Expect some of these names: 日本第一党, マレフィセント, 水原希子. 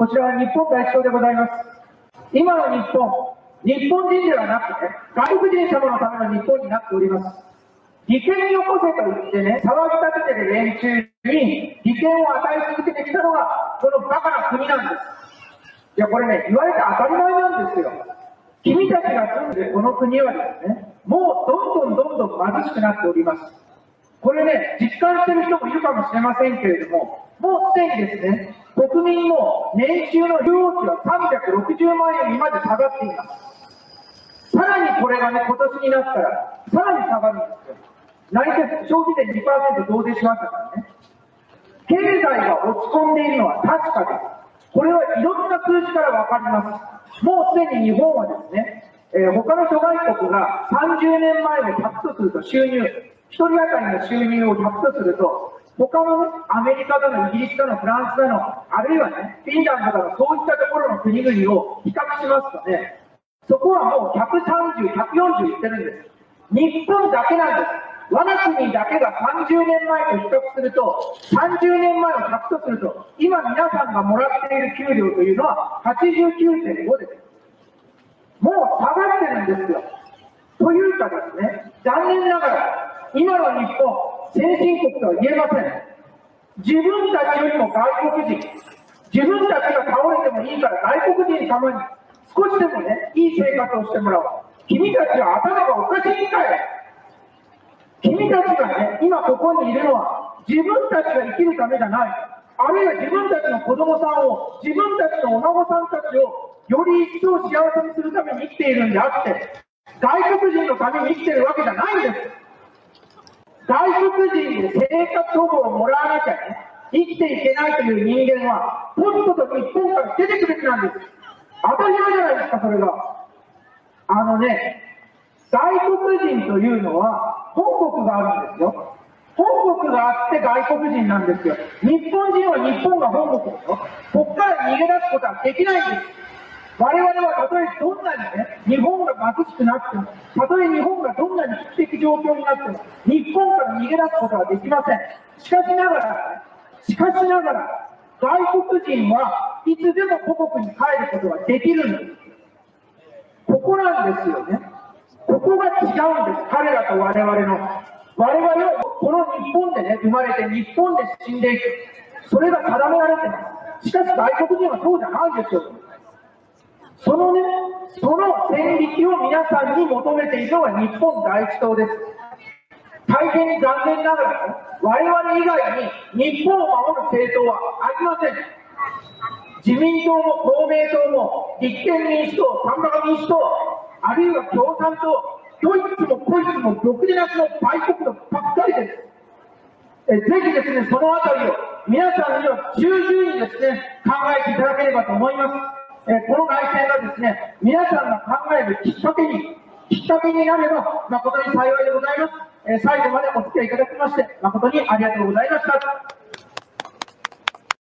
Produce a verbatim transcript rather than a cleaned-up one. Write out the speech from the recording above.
こちらは日本代表でございます。今の日本、日本人ではなくて、ね、外国人様のための日本になっております。利権を起こせと言ってね、騒ぎ立ててる連中に利権を与え続けてきたのがこのバカな国なんです。いや、これね、言われて当たり前なんですよ。君たちが住んでるこの国はですね、もうどんどんどんどん貧しくなっております。これね、実感してる人もいるかもしれませんけれども、もうすでにですね、国民も年収の中央値はさんびゃくろくじゅうまんえんにまで下がっています。さらにこれがね、今年になったらさらに下がるんですよ。内閣消費税 にパーセント 増税しましたからね。経済が落ち込んでいるのは確かです。これはいろんな数字から分かります。もうすでに日本はですね、えー、他の諸外国がさんじゅうねんまえをひゃくとすると収入、ひとり当たりの収入をひゃくとすると、他のアメリカだのイギリスだのフランスだの、あるいはね、フィンランドだの、そういったところの国々を比較しますとね、そこはもうひゃくさんじゅう、ひゃくよんじゅういってるんです。日本だけなんです。我が国だけがさんじゅうねんまえと比較すると、さんじゅうねんまえをひゃくとすると、今皆さんがもらっている給料というのは はちじゅうきゅうてんご です。もう下がってるんですよ。というかですね、残念ながら今の日本、先進国とは言えません。自分たちよりも外国人、自分たちが倒れてもいいから外国人様に少しでもね、いい生活をしてもらおう。君たちは頭がおかしいんかい。君たちがね、今ここにいるのは自分たちが生きるためじゃない。あるいは自分たちの子供さんを、自分たちのお孫さんたちをより一層幸せにするために生きているんであって、外国人のために生きているわけじゃないんです。外国人で生活保護をもらわなきゃ、ね、生きていけないという人間は、とっとと日本から出てくべきなんです。当たり前じゃないですか、それが。あのね、外国人というのは、本国があるんですよ。本国があって外国人なんですよ。日本人は日本が本国ですよ。ここから逃げ出すことはできないんです。我々はたとえどんなにね、日本が貧しくなっても、たとえ日本がどんなに危機的状況になっても、日本から逃げ出すことはできません。しかしながら、しかしながら、外国人はいつでも母国に帰ることができるんです。ここなんですよね。ここが違うんです。彼らと我々の。我々はこの日本でね、生まれて日本で死んでいく。それが定められています。しかし外国人はそうじゃないですよ。そのね、その線引きを皆さんに求めているのが日本第一党です。大変に残念ながら、ね、我々以外に日本を守る政党はありません。自民党も公明党も立憲民主党、三鷹民主党、あるいは共産党、ドイツもこいつも独自なしの売国のばっかりです。えぜひですね、そのあたりを皆さんには重々にですね、考えていただければと思います。えー、この内政がですね、皆さんが考えるきっかけに、きっかけになれば誠に幸いでございます。えー、最後までお付き合いいただきまして誠にありがとうございました。